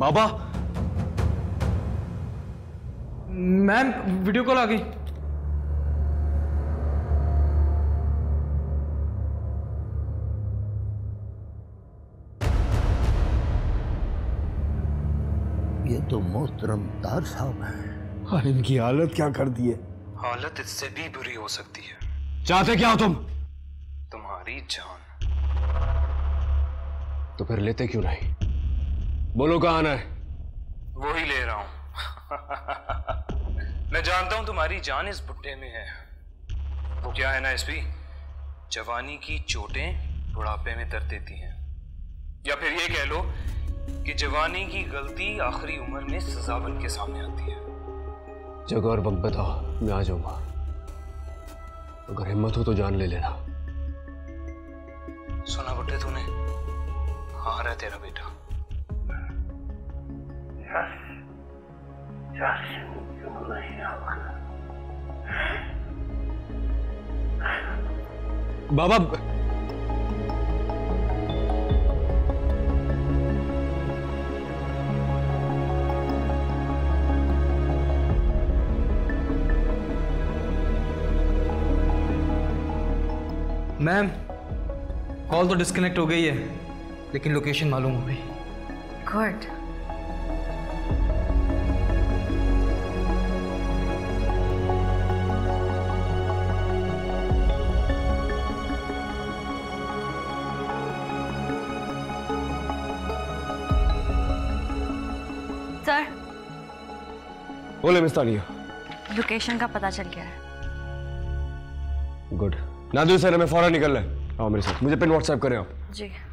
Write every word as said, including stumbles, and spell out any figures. बाबा, ma'am video call आ गई। ये तो मोहतरम तार साहब हैं और इनकी हालत क्या कर दी है। हालत इससे भी बुरी हो सकती है। चाहते क्या हो तुम? तुम्हारी जान। तो फिर लेते क्यों नहीं? बोलो कहाँ आना है? वो ही ले रहा हूँ। मैं जानता हूँ तुम्हारी जान इस बुड्ढे में है। वो क्या है ना एसपी, जवानी की चोटें बुढ़ापे में दर्द देती हैं, या फिर ये कह लो कि जवानी की गलती आखिरी उम्र में सजा बन के सामने आती है। जगह और वक्त बताओ, मैं आ जाऊंगा। अगर हिम्मत हो तो जान ले लेना। सुना बुड्ढे, तूने हारा तेरा बेटा। यस, यस, क्यों नहीं आवाज़? बाबा मैम, कॉल तो डिस्कनेक्ट हो गई है, लेकिन लोकेशन मालूम हो गई। गुड। सर। बोले मिस तानिया, लोकेशन का पता चल गया है। गुड। नादू से हमें फौरन निकलना है। आओ मेरे साथ, मुझे पिन व्हाट्सएप करें आप। जी।